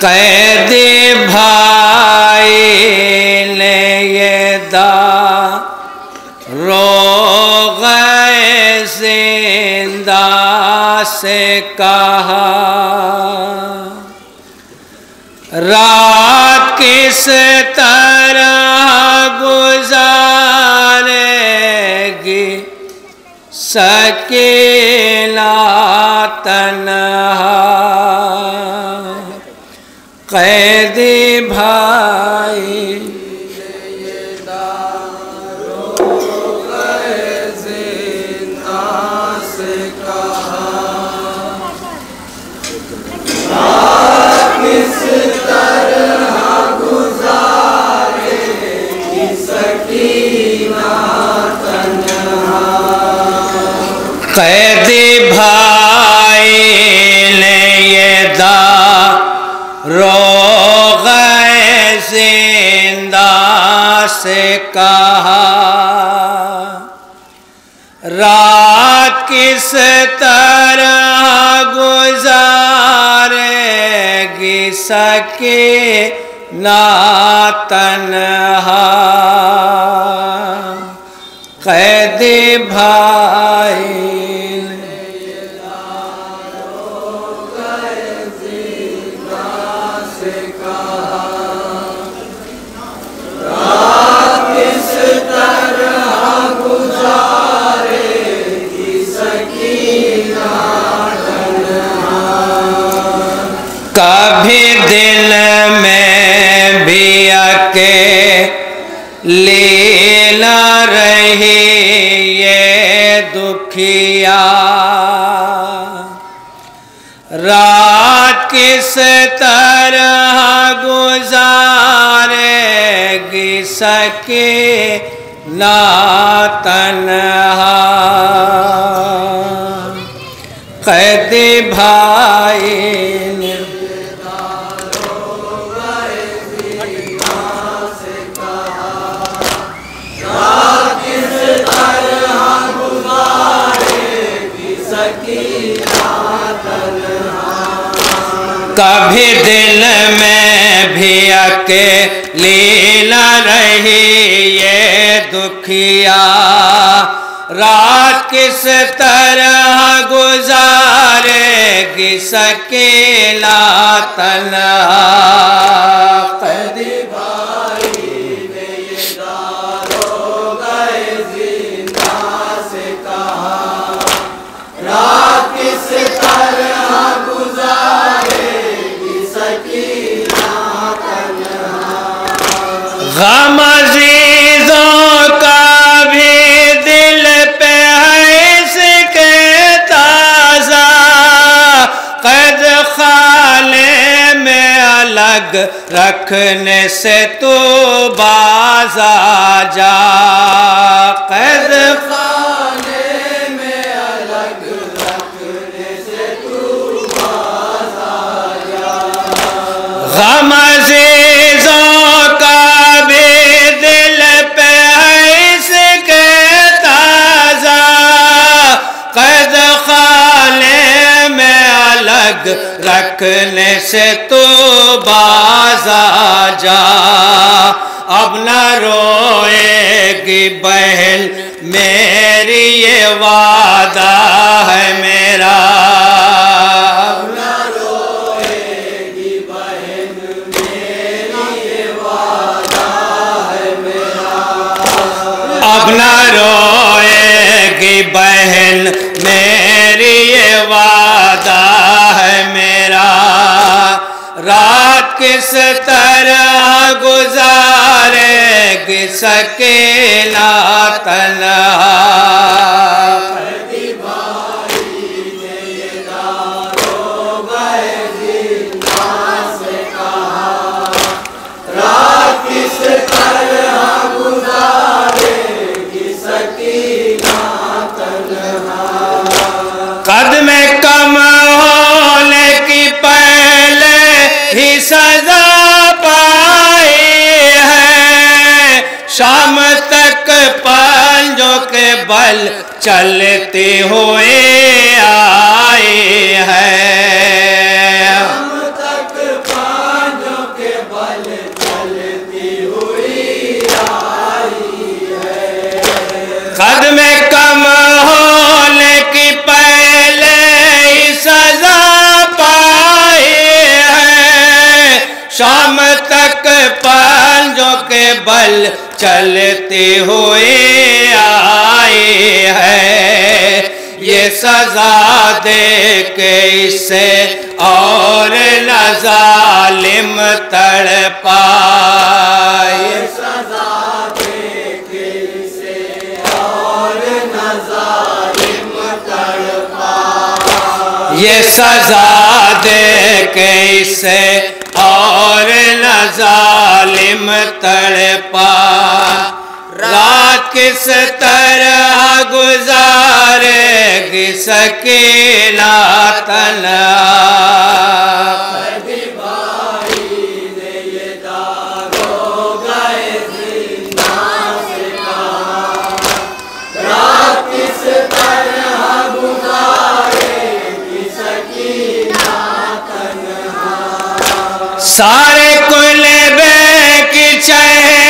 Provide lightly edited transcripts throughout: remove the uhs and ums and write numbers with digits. कैदी भाई ने ये दारोग़े ज़िंदां से कहा, रात किस तरह गुजारेगी सकीना तन्हा। कैदी भाई ने ये दारोग़े ज़िंदां से कहा, रात किस तरह गुजारे सकीना तन्हा। कैदी भाई ने ये दारोग़े ज़िंदां से कहा, रात किस तरह गुजारेगी सकीना तन्हा। कैदी भाई कभी दिल में भी अकेला रही ये दुखिया, रात किस तरह गुजारेगी सकीना तन्हा। कैदी भाई कभी दिल में भी अकेला रही ये दुखिया, रात किस तरह गुजारेगी सकीना तन्हा। गम अज़ीज़ों का भी दिल पे है इसके ताज़ा, क़ैद ख़ाने में अलग रखने से तू बाज़ आ जा। क़ैद ख़ाने में अलग रखने से तू बाज़ आ जा। गम रखने से तो बाज़ आ जा, अब न रोएगी बहल मेरी ये वादा है मेरा, अब न रोएगी बहल मेरी ये वादा है मेरा, अब न रोएगी बहल मेरी ये वादा है मेरा। रात किस तरह गुजारेगी सकीना तन्हा। सजा पाई है शाम तक पंजों के बल चलते हुए आई है, शाम तक शाम तक पंजों के बल चलते हुए आए हैं, ये सजा दे के इसे और न ज़ालिम तड़ पाए, सजा दे के इसे और न ज़ालिम तड़ पाए, ये सजा दे के इसे और न ज़ालिम तड़ पाए। रात किस तरह गुजारेगी सकीना तन्हा, कैदी भाई ने ये दारोग़ा ज़िंदां से कहा। रात किस तरह गुजारेगी सकीना तन्हा, सारे कुलबे की चहती है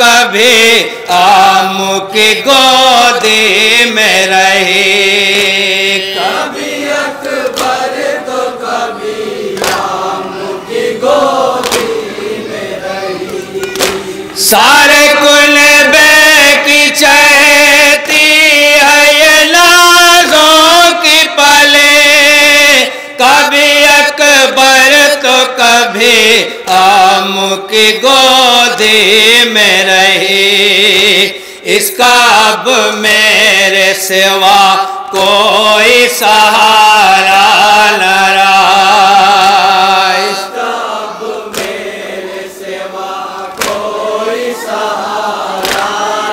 कभी आम की गोदी में रहे, कभी अकबर तो कभी आम की गोदी में रहे, सारे कुलबे की चहती है ये लाजों की पले, कभी अकबर तो कभी आम की गोदी में रहे। इसका अब मेरे सिवा कोई सहारा न रहा, इसका अब मेरे सिवा कोई सहारा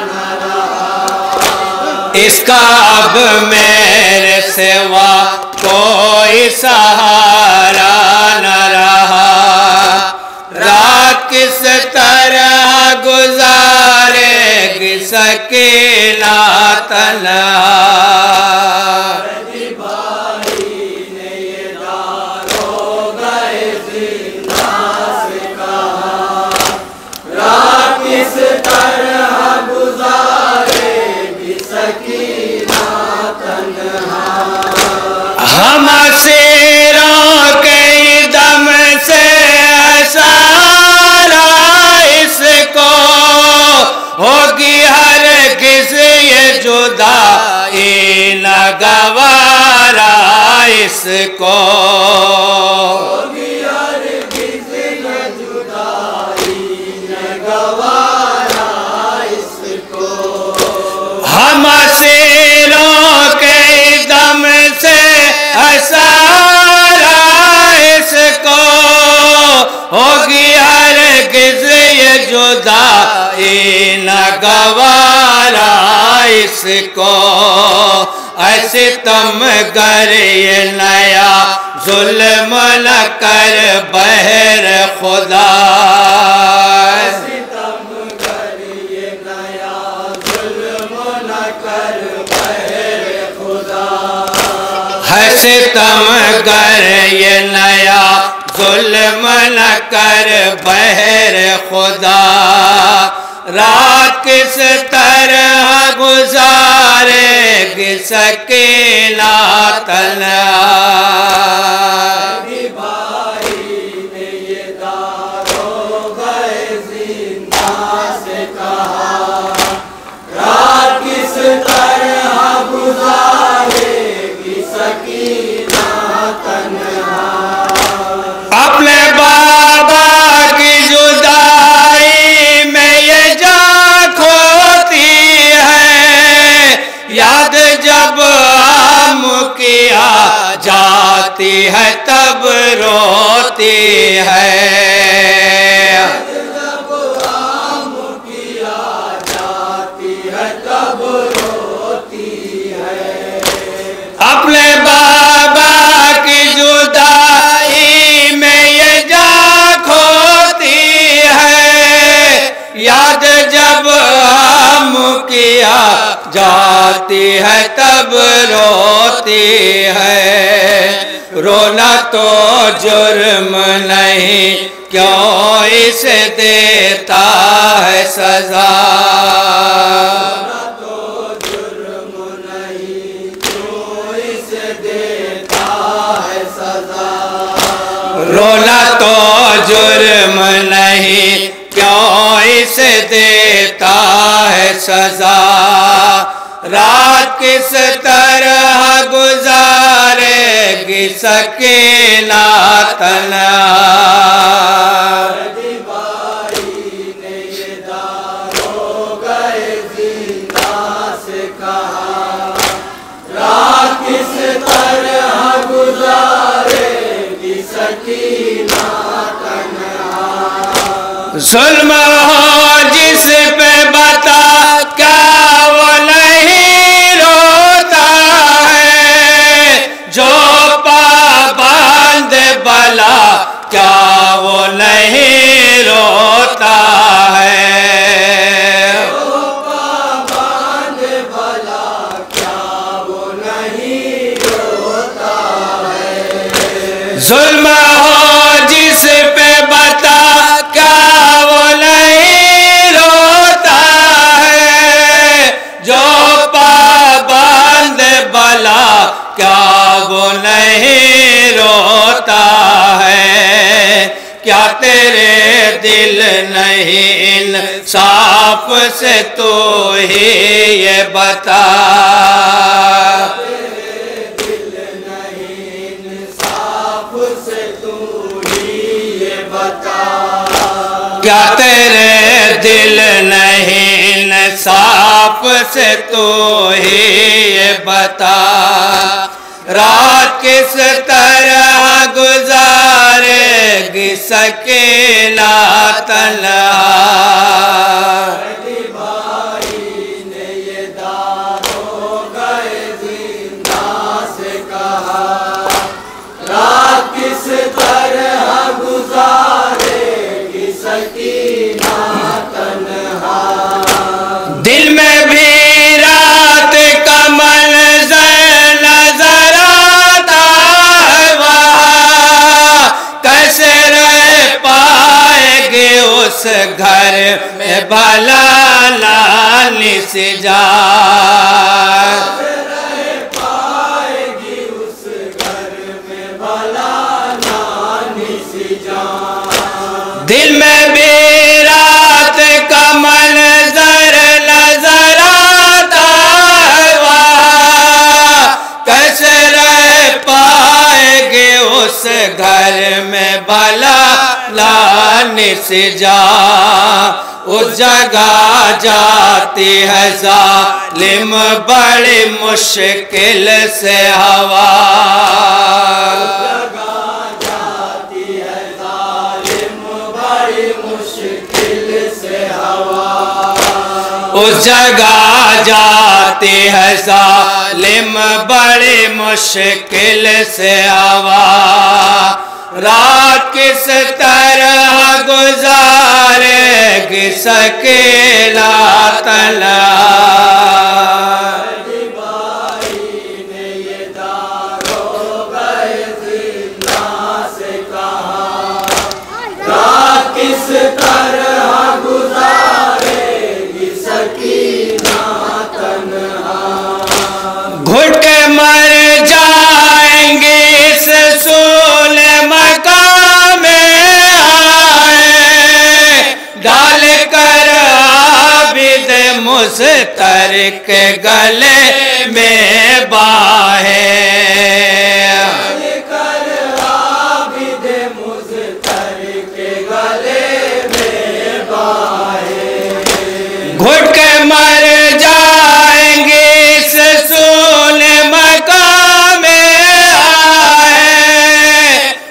न रहा, इसका अब मेरे सिवा कोई सहारा न रहा। रात किस तरह गुजारेगी सकीना तन्हा, कैदी भाई ने ये दारोग़ा ज़िंदां से कहा। रात किस तरह गुजारेगी सकीना तन्हा, हम शेरों के दम से सारा इसको होगी हर किसी ये जुदाई न गवारा, इसको होगी हर किसी ये जुदाई न गवारा, इसको हम शेरों के दम से सारा इसको होगी हर किसी ये जुदाई न गवारा, इसको ऐसे तुम करे नया जुल्म न कर बहर खुदा, सितम कर ये नया जुल्म न कर बहर खुदा। रात किस तरह गुजारेगी सकीना तन्हा, कैदी भाई ने ये दारोग़ा ज़िंदां से कहा। रात किस तरह गुजारे सकीना तन्हा, अपने बाबा की जुदाई में ये जा खोती है, याद जब आम की आ जाती है तब रोती है, अपने बाबा की जुदाई में ये जा खोती है, याद जब हम किया जाती है तब रोती है। रोना तो जुर्म नहीं क्यों इसे देता है सजा, रोना तो जुर्म नहीं रोला तो जुर्म नहीं क्यों इसे देता है सजा, रात किस तरह गुजारेगी सकीना तन्हा। जुल्म हो जिस पे बता क्या वो नहीं रोता है, जो पाबंद बला क्या वो नहीं रोता है, जो पाबंद बला क्या वो नहीं रोता है। जुल्म हो जिस पे बता क्या वो नहीं रोता है, जो पाबंद बला क्या वो नहीं रोता है। क्या तेरे दिल नहीं इंसाफ से तू ही ये बता, क्या तेरे दिल नहीं इंसाफ से तू ही ये बता। रात किस तरह गुजारेगी सकीना तन्हा। दिल में भी रात का मंज़र नजर आता है, वहाँ कैसे रह पाएंगे उस घर में भला नानी से जा, दिल में भी रात का मंजर नजर आता है, वहाँ कैसे रह पाएंगे उस घर में भला लाने से जा। उस जगह जाती है जालिम बड़ी मुश्किल से हवा, उस जगह जाती है जालिम बड़ी मुश्किल से आवा। रात किस तरह गुजारेगी सकीना तन्हा। मुस्तर के गले में बाहे, कर आबिद मुस्तर के गले में बाहे। घुट के मर जाएंगे इस सुने मकाम में आए,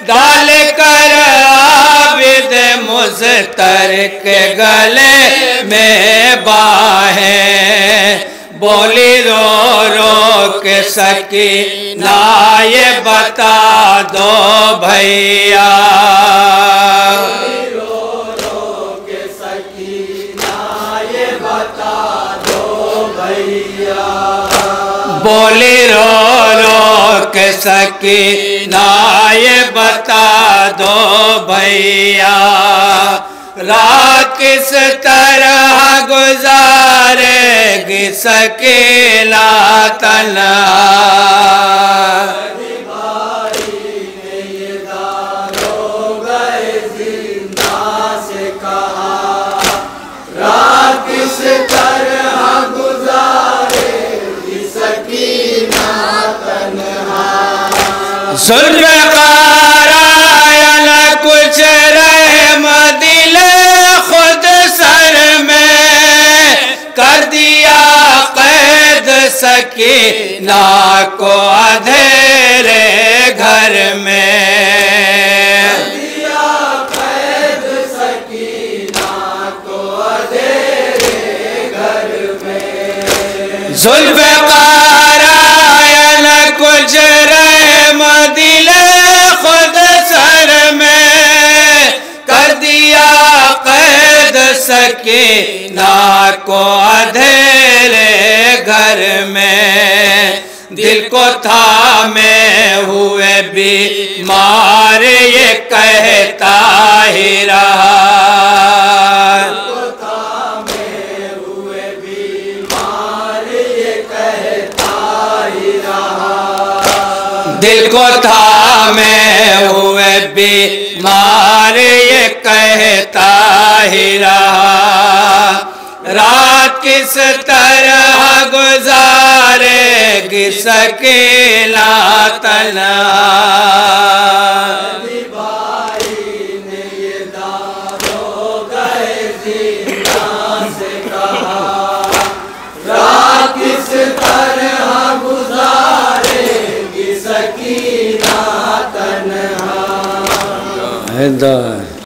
डाल कर आबिद मुस्तर के गले में बाहें। बोली रो रो के सकीना ये बता दो भैया, रो रो के सकीना ये बता दो भैया, बोली रो रो के सकीना ये बता दो भैया। रात किस तरह गुजारेगी सकीना तन्हा। सुन बेकारा ना कुछ रहम दिल खुद सर में कर दिया कैद सकीना को अधेरे घर में दिया कैद सकीना को अधेरे घर में सुन बेकारा ना कुछ सकीना को अधेरे घर में दिल को थामे हुए बीमार ये कहता ही रहा दिल को थामे हुए बीमार ये कहता ही रहा दिल को थामे हुए बीमार ये कहता ही रहा रात किस तरह गुजारेगी सकीना तन्हा भाई ने ये दारोग़ा ज़िंदां से कहा रात किस तरह गुजारेगी सकीना तन्हा।